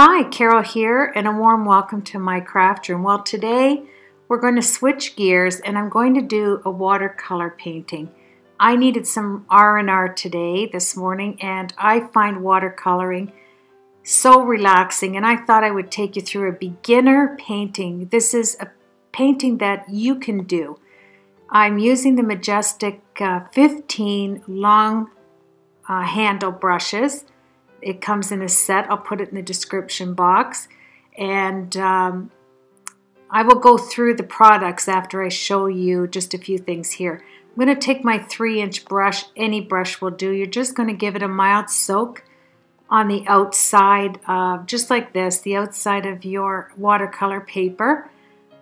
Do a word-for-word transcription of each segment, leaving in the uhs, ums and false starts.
Hi, Carol here, and a warm welcome to my craft room. Well, today we're going to switch gears and I'm going to do a watercolor painting. I needed some R and R today, this morning, and I find watercoloring so relaxing, and I thought I would take you through a beginner painting. This is a painting that you can do. I'm using the Majestic uh, fifteen long uh, handle brushes. It comes in a set. I'll put it in the description box, and um, I will go through the products after I show you just a few things here. I'm going to take my three inch brush. Any brush will do. You're just going to give it a mild soak on the outside, uh, just like this, the outside of your watercolor paper.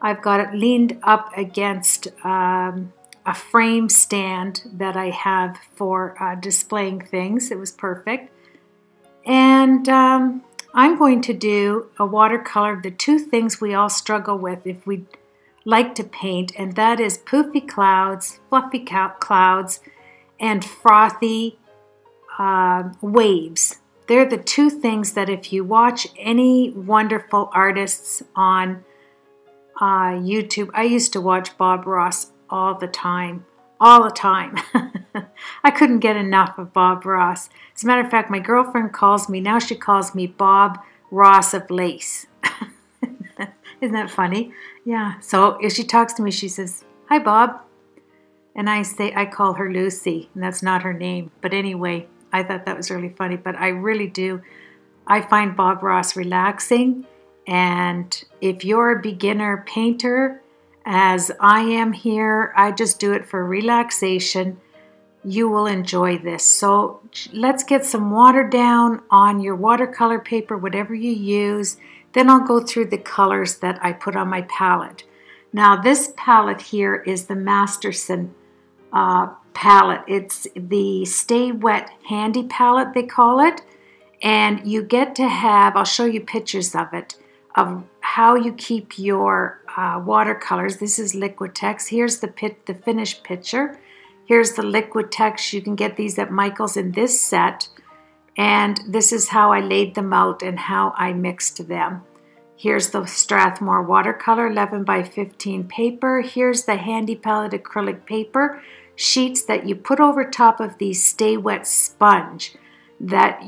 I've got it leaned up against um, a frame stand that I have for uh, displaying things. It was perfect. And um, I'm going to do a watercolor of the two things we all struggle with if we like to paint, and that is poofy clouds, fluffy clouds, and frothy uh, waves. They're the two things that if you watch any wonderful artists on uh, YouTube, I used to watch Bob Ross all the time, all the time. I couldn't get enough of Bob Ross. As a matter of fact, my girlfriend calls me, now she calls me Bob Ross of Lace. Isn't that funny? Yeah, so if she talks to me, she says, "Hi, Bob." And I say, I call her Lucy, and that's not her name. But anyway, I thought that was really funny, but I really do. I find Bob Ross relaxing, and if you're a beginner painter, as I am here, I just do it for relaxation. You will enjoy this. So let's get some water down on your watercolor paper, whatever you use. Then I'll go through the colors that I put on my palette. Now this palette here is the Masterson uh, palette. It's the Stay Wet Handy palette, they call it. And you get to have, I'll show you pictures of it, of how you keep your uh, watercolors. This is Liquitex. Here's the, pit, the finished picture. Here's the Liquitex. You can get these at Michael's in this set. And this is how I laid them out and how I mixed them. Here's the Strathmore watercolor eleven by fifteen paper. Here's the Handy Palette acrylic paper sheets that you put over top of the Stay Wet sponge. That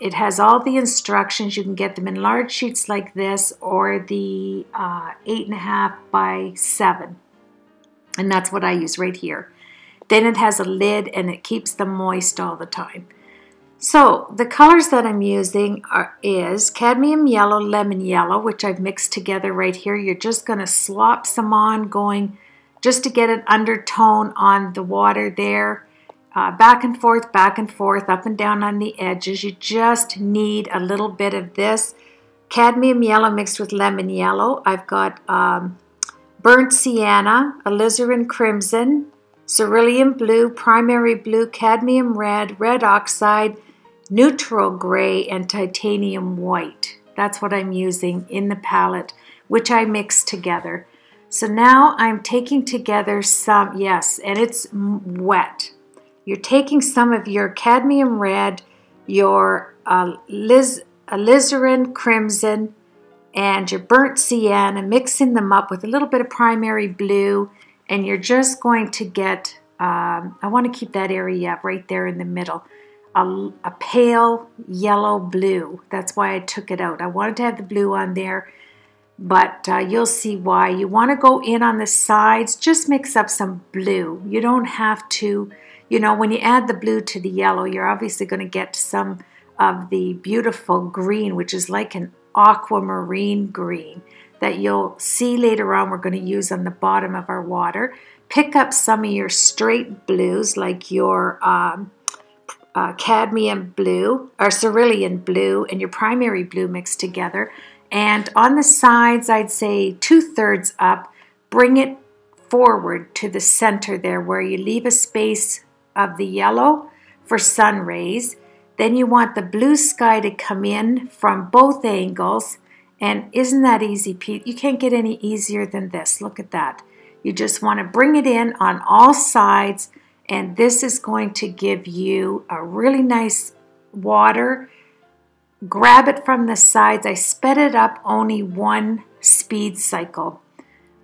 it has all the instructions. You can get them in large sheets like this or the uh, eight and a half by seven. And that's what I use right here. Then it has a lid and it keeps them moist all the time. So the colors that I'm using are, is cadmium yellow, lemon yellow, which I've mixed together right here. You're just going to slop some on going just to get an undertone on the water there. Uh, back and forth, back and forth, up and down on the edges. You just need a little bit of this. Cadmium yellow mixed with lemon yellow. I've got um, burnt sienna, alizarin crimson, cerulean blue, primary blue, cadmium red, red oxide, neutral gray, and titanium white. That's what I'm using in the palette, which I mixed together. So now I'm taking together some, yes, and it's wet. You're taking some of your cadmium red, your uh, aliz alizarin crimson, and your burnt sienna, mixing them up with a little bit of primary blue, and you're just going to get, um, I want to keep that area right there in the middle, a, a pale yellow blue. That's why I took it out. I wanted to have the blue on there, but uh, you'll see why. You want to go in on the sides, just mix up some blue. You don't have to, you know, when you add the blue to the yellow, you're obviously going to get some of the beautiful green, which is like an aquamarine green that you'll see later on we're going to use on the bottom of our water. Pick up some of your straight blues like your um, uh, cadmium blue or cerulean blue and your primary blue mixed together, and on the sides I'd say two-thirds up, bring it forward to the center there where you leave a space of the yellow for sun rays. Then you want the blue sky to come in from both angles. And isn't that easy, Pete? You can't get any easier than this. Look at that. You just want to bring it in on all sides, and this is going to give you a really nice water grab it from the sides. I sped it up only one speed cycle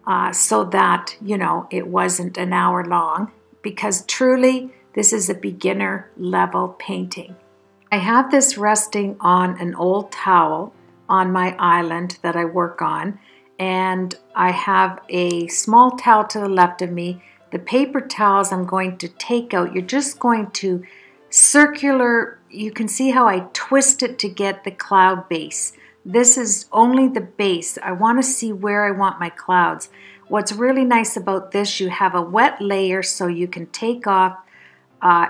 uh, so that, you know, it wasn't an hour long, because truly this is a beginner level painting. I have this resting on an old towel on my island that I work on, and I have a small towel to the left of me. The paper towels I'm going to take out. You're just going to circular, you can see how I twist it to get the cloud base. This is only the base. I want to see where I want my clouds. What's really nice about this, you have a wet layer, so you can take off uh,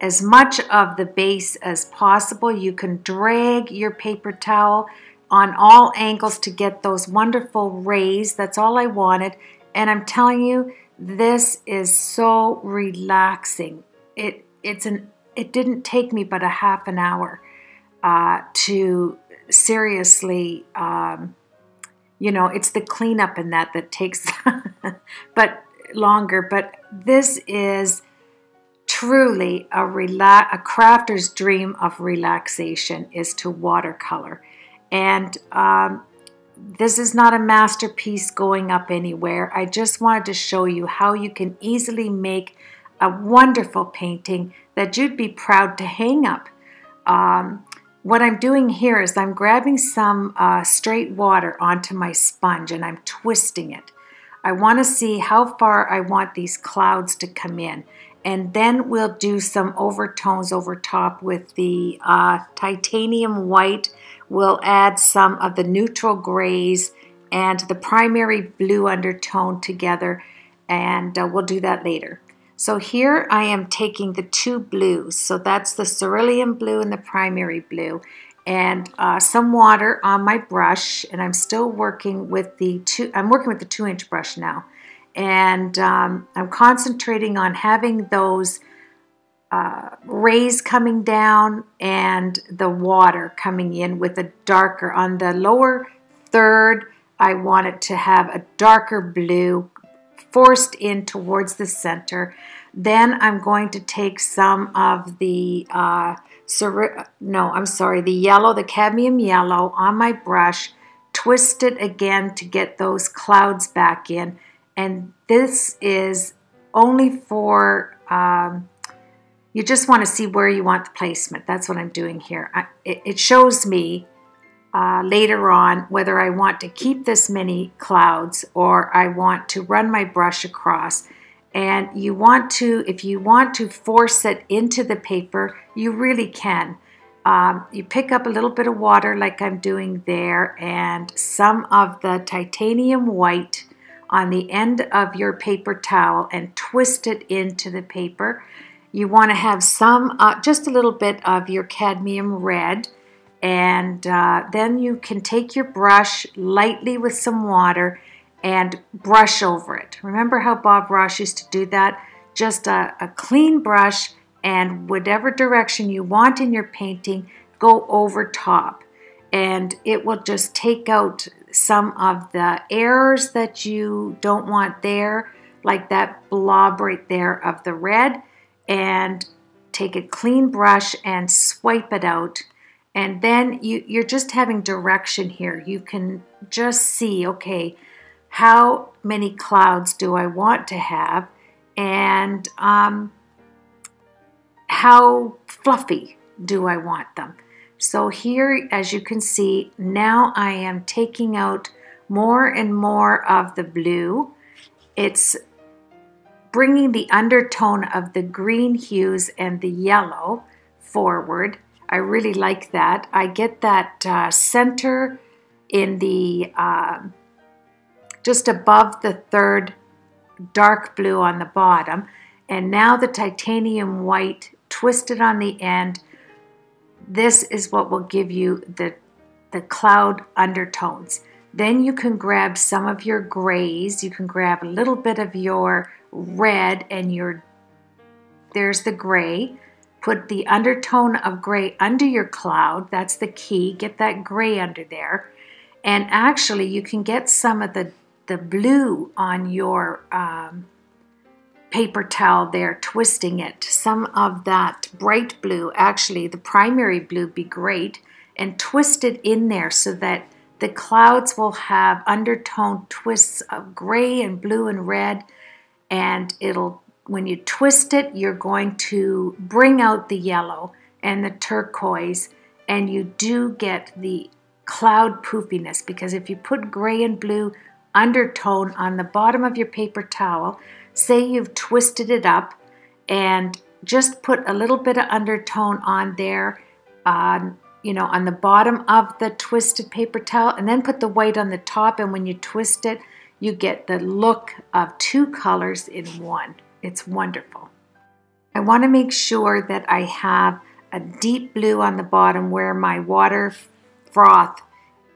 as much of the base as possible. You can drag your paper towel on all angles to get those wonderful rays. That's all I wanted. And I'm telling you, this is so relaxing. It it's an it didn't take me but a half an hour uh, to seriously, um, you know, it's the cleanup in that that takes but longer. But this is truly a relax a crafter's dream of relaxation, is to watercolor, and um, this is not a masterpiece going up anywhere. I just wanted to show you how you can easily make a wonderful painting that you'd be proud to hang up. Um, what I'm doing here is I'm grabbing some uh, straight water onto my sponge and I'm twisting it. I want to see how far I want these clouds to come in, and then we'll do some overtones over top with the uh, titanium white. We'll add some of the neutral grays and the primary blue undertone together, and uh, we'll do that later. So here I am taking the two blues, so that's the cerulean blue and the primary blue, and uh, some water on my brush, and I'm still working with the two, I'm working with the two inch brush now, and um, I'm concentrating on having those Uh, rays coming down and the water coming in with a darker, on the lower third I want it to have a darker blue forced in towards the center. Then I'm going to take some of the uh, no I'm sorry the yellow, the cadmium yellow on my brush, twist it again to get those clouds back in, and this is only for um, you just want to see where you want the placement. That's what I'm doing here. I, it, it shows me uh, later on whether I want to keep this many clouds or I want to run my brush across. And you want to, if you want to force it into the paper, you really can. Um, you pick up a little bit of water like I'm doing there and some of the titanium white on the end of your paper towel and twist it into the paper. You want to have some, uh, just a little bit of your cadmium red, and uh, then you can take your brush lightly with some water and brush over it. Remember how Bob Ross used to do that? Just a, a clean brush, and whatever direction you want in your painting, go over top. And it will just take out some of the errors that you don't want there, like that blob right there of the red. And take a clean brush and swipe it out, and then you, you're just having direction here. You can just see, okay, how many clouds do I want to have, and um, how fluffy do I want them. So here, as you can see, now I am taking out more and more of the blue. It's bringing the undertone of the green hues and the yellow forward. I really like that. I get that uh, center in the, uh, just above the third dark blue on the bottom. And now the titanium white twisted on the end. This is what will give you the, the cloud undertones. Then you can grab some of your grays, you can grab a little bit of your red and your, there's the gray, put the undertone of gray under your cloud, that's the key, get that gray under there, and actually you can get some of the, the blue on your um, paper towel there, twisting it, some of that bright blue, actually the primary blue would be great, and twist it in there so that the clouds will have undertone twists of gray and blue and red, and it'll, when you twist it, you're going to bring out the yellow and the turquoise, and you do get the cloud poofiness, because if you put gray and blue undertone on the bottom of your paper towel, say you've twisted it up and just put a little bit of undertone on there, um, you know, on the bottom of the twisted paper towel, and then put the white on the top, and when you twist it, you get the look of two colors in one. It's wonderful. I want to make sure that I have a deep blue on the bottom where my water froth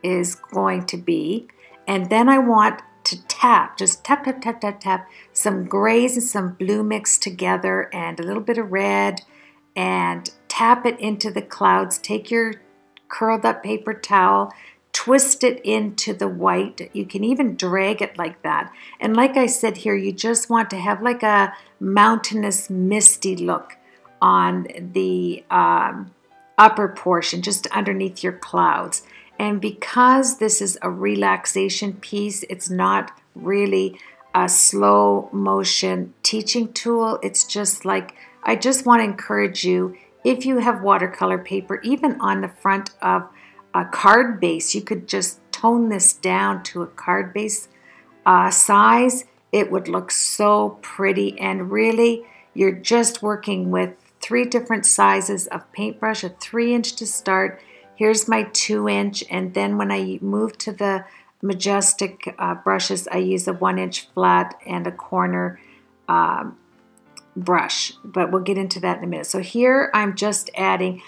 is going to be, and then I want to tap, just tap, tap, tap, tap, tap, some grays and some blue mixed together and a little bit of red, and tap it into the clouds. Take your curled up paper towel, twist it into the white. You can even drag it like that. And like I said here, you just want to have like a mountainous, misty look on the um, upper portion, just underneath your clouds. And because this is a relaxation piece, it's not really a slow motion teaching tool. It's just like, I just want to encourage you, if you have watercolor paper, even on the front of a card base, you could just tone this down to a card base uh, size. It would look so pretty, and really you're just working with three different sizes of paintbrush, a three inch to start. Here's my two inch, and then when I move to the Majestic uh, brushes, I use a one inch flat and a corner um, brush, but we'll get into that in a minute. So here I'm just adding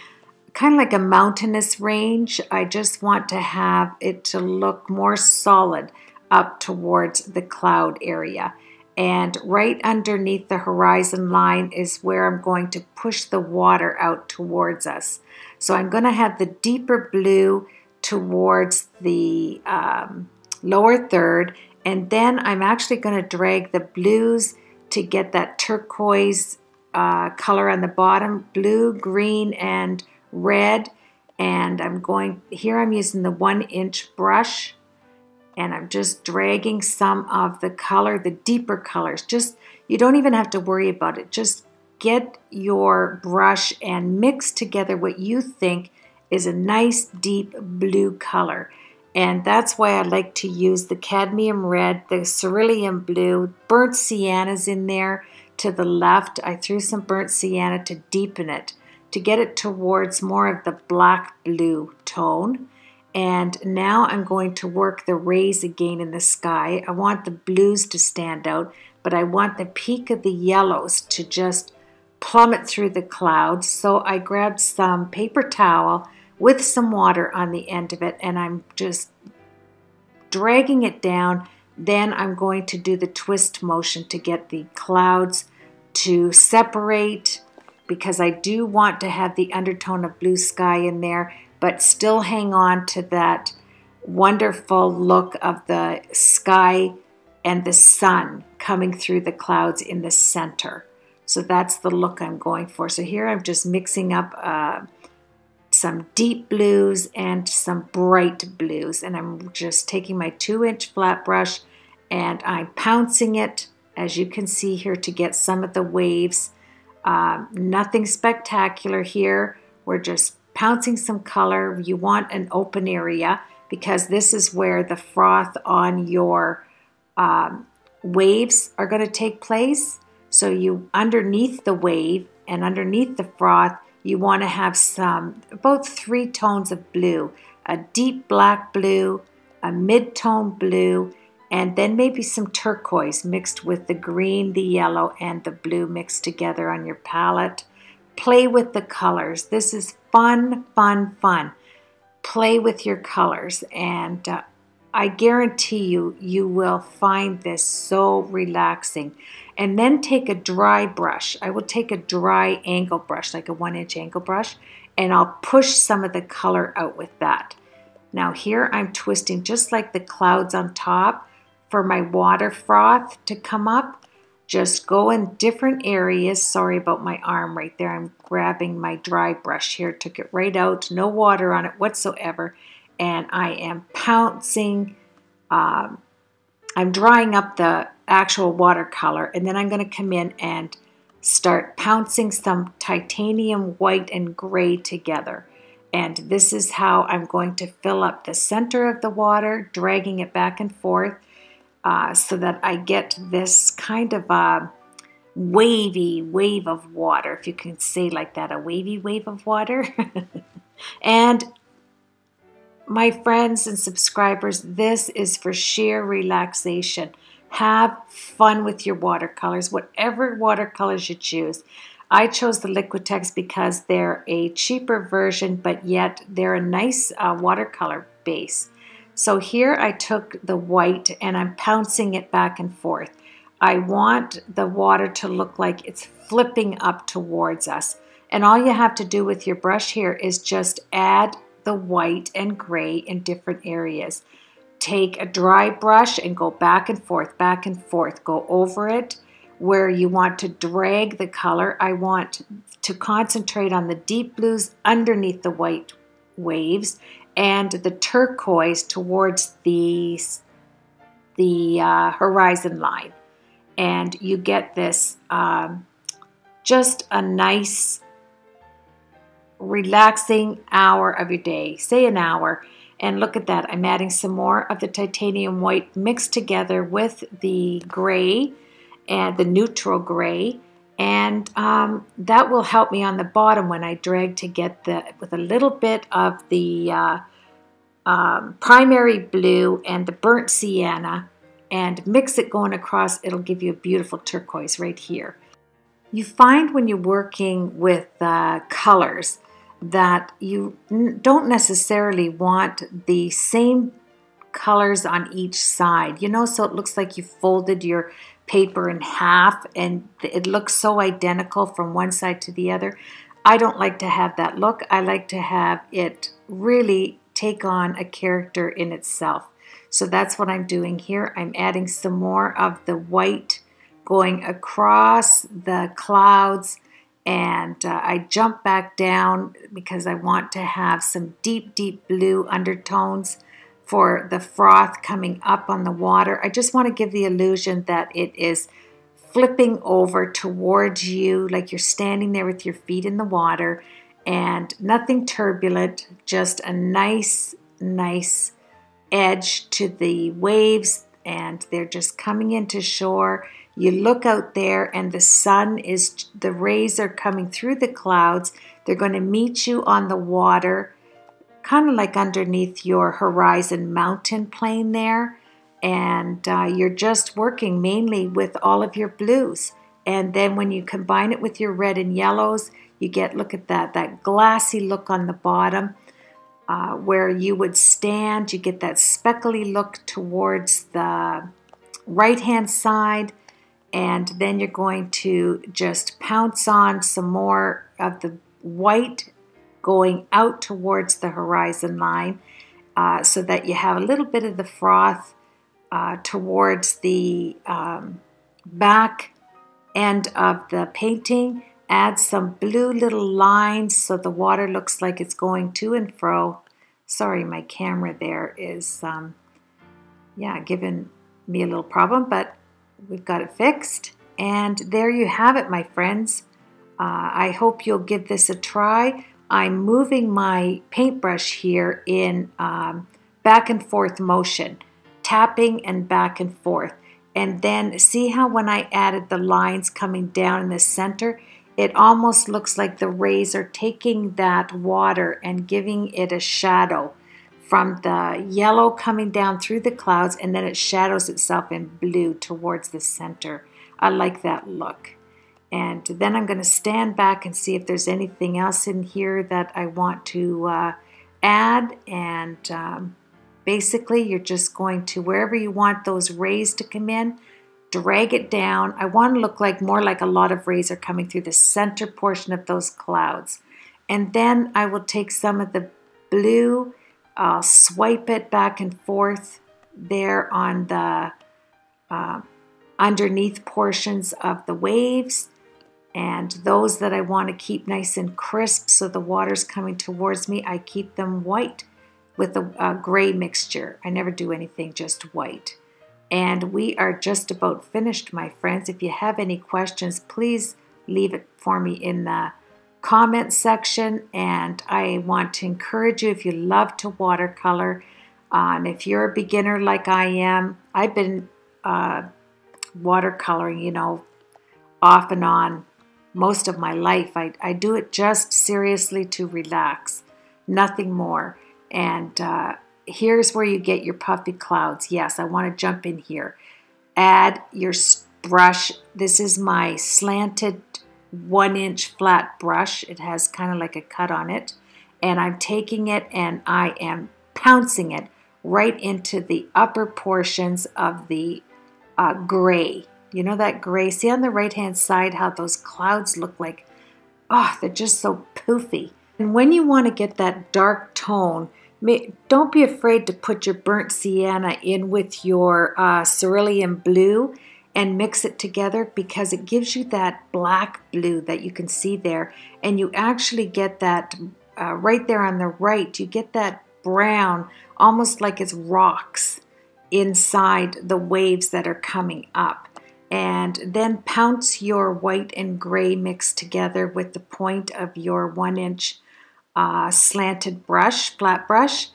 kind of like a mountainous range. I just want to have it to look more solid up towards the cloud area, and right underneath the horizon line is where I'm going to push the water out towards us. So I'm going to have the deeper blue towards the um, lower third, and then I'm actually going to drag the blues to get that turquoise uh, color on the bottom, blue, green, and red. And I'm going, here I'm using the one inch brush, and I'm just dragging some of the color, the deeper colors. Just, you don't even have to worry about it. Just get your brush and mix together what you think is a nice deep blue color. And that's why I like to use the cadmium red, the cerulean blue, burnt sienna's in there to the left. I threw some burnt sienna to deepen it, to get it towards more of the black blue tone. And now I'm going to work the rays again in the sky. I want the blues to stand out, but I want the peak of the yellows to just plummet through the clouds. So I grabbed some paper towel with some water on the end of it, and I'm just dragging it down. Then I'm going to do the twist motion to get the clouds to separate, because I do want to have the undertone of blue sky in there, but still hang on to that wonderful look of the sky and the sun coming through the clouds in the center. So that's the look I'm going for. So here I'm just mixing up uh, some deep blues and some bright blues, and I'm just taking my two inch flat brush and I'm pouncing it, as you can see here, to get some of the waves. Um, nothing spectacular here, we're just pouncing some color. You want an open area, because this is where the froth on your um, waves are going to take place. So you, underneath the wave and underneath the froth, you want to have some, about three tones of blue, a deep black blue, a mid-tone blue, and then maybe some turquoise mixed with the green, the yellow, and the blue mixed together on your palette. Play with the colors. This is fun, fun, fun. Play with your colors, and uh, I guarantee you, you will find this so relaxing. And then take a dry brush. I will take a dry angle brush, like a one inch angle brush, and I'll push some of the color out with that. Now here I'm twisting just like the clouds on top for my water froth to come up, Just go in different areas. Sorry about my arm right there. I'm grabbing my dry brush here. Took it right out. No water on it whatsoever. And I am pouncing. Um, I'm drying up the actual watercolor. And then I'm going to come in and start pouncing some titanium white and gray together. And this is how I'm going to fill up the center of the water, dragging it back and forth. Uh, so that I get this kind of a wavy wave of water, if you can say like that, a wavy wave of water. And my friends and subscribers, this is for sheer relaxation. Have fun with your watercolors, whatever watercolors you choose. I chose the Liquitex because they're a cheaper version, but yet they're a nice uh, watercolor base. So here I took the white and I'm pouncing it back and forth. I want the water to look like it's flipping up towards us. And all you have to do with your brush here is just add the white and gray in different areas. Take a dry brush and go back and forth, back and forth. Go over it where you want to drag the color. I want to concentrate on the deep blues underneath the white waves and the turquoise towards the, the uh, horizon line. And you get this um, just a nice relaxing hour of your day, say an hour. And look at that, I'm adding some more of the titanium white mixed together with the gray and the neutral gray. And um, that will help me on the bottom when I drag to get the, with a little bit of the uh, um, primary blue and the burnt sienna, and mix it going across. It'll give you a beautiful turquoise right here. You find when you're working with uh, colors that you don't necessarily want the same colors on each side, you know, so it looks like you folded your paper in half and it looks so identical from one side to the other. I don't like to have that look. I like to have it really take on a character in itself. So that's what I'm doing here. I'm adding some more of the white going across the clouds, and uh, I jump back down because I want to have some deep, deep blue undertones for the froth coming up on the water. I just want to give the illusion that it is flipping over towards you, like you're standing there with your feet in the water, and nothing turbulent, just a nice, nice edge to the waves, and they're just coming into shore. You look out there and the sun is, the rays are coming through the clouds. They're going to meet you on the water, kind of like underneath your horizon mountain plane there, and uh, you're just working mainly with all of your blues. And then when you combine it with your red and yellows, you get, look at that, that glassy look on the bottom uh, where you would stand. You get that speckly look towards the right hand side, and then you're going to just pounce on some more of the white going out towards the horizon line, uh, so that you have a little bit of the froth uh, towards the um, back end of the painting. Add some blue little lines so the water looks like it's going to and fro. Sorry, my camera there is, um, yeah, giving me a little problem, but we've got it fixed. And there you have it, my friends. Uh, I hope you'll give this a try. I'm moving my paintbrush here in um, back and forth motion, tapping and back and forth. And then see how when I added the lines coming down in the center, it almost looks like the rays are taking that water and giving it a shadow from the yellow coming down through the clouds, and then it shadows itself in blue towards the center. I like that look. And then I'm going to stand back and see if there's anything else in here that I want to uh, add. And um, basically, you're just going to, wherever you want those rays to come in, drag it down. I want to look like more like a lot of rays are coming through the center portion of those clouds. And then I will take some of the blue, I'll swipe it back and forth there on the uh, underneath portions of the waves, and those that I want to keep nice and crisp so the water's coming towards me, I keep them white with a, a gray mixture. I never do anything just white. And we are just about finished, my friends. If you have any questions, please leave it for me in the comment section. And I want to encourage you, if you love to watercolor, uh, and if you're a beginner like I am, I've been uh, watercoloring, you know, off and on most of my life. I, I do it just seriously to relax, nothing more. And uh, here's where you get your puffy clouds. Yes, I want to jump in here. Add your brush. This is my slanted one inch flat brush. It has kind of like a cut on it. And I'm taking it and I am pouncing it right into the upper portions of the uh, gray. You know that gray? See on the right-hand side how those clouds look like, oh, they're just so poofy. And when you want to get that dark tone, don't be afraid to put your burnt sienna in with your uh, cerulean blue and mix it together, because it gives you that black blue that you can see there. And you actually get that uh, right there on the right, you get that brown, almost like it's rocks inside the waves that are coming up. And then pounce your white and gray mix together with the point of your one inch uh, slanted brush, flat brush.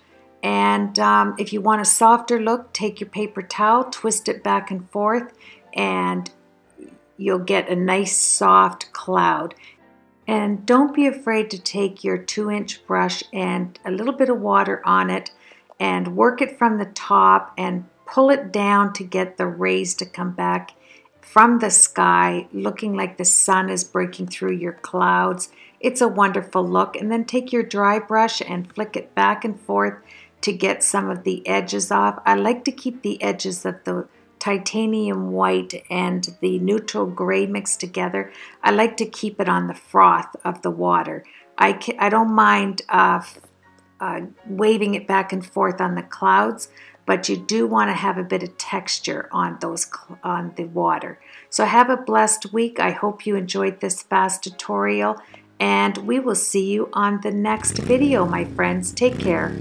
And um, if you want a softer look, take your paper towel, twist it back and forth, and you'll get a nice soft cloud. And don't be afraid to take your two inch brush and a little bit of water on it and work it from the top and pull it down to get the rays to come back from the sky, looking like the sun is breaking through your clouds. It's a wonderful look. And then take your dry brush and flick it back and forth to get some of the edges off. I like to keep the edges of the titanium white and the neutral gray mixed together. I like to keep it on the froth of the water. I, can, I don't mind uh, uh, waving it back and forth on the clouds, but you do want to have a bit of texture on those on the water. So have a blessed week. I hope you enjoyed this fast tutorial, and we will see you on the next video, my friends. Take care.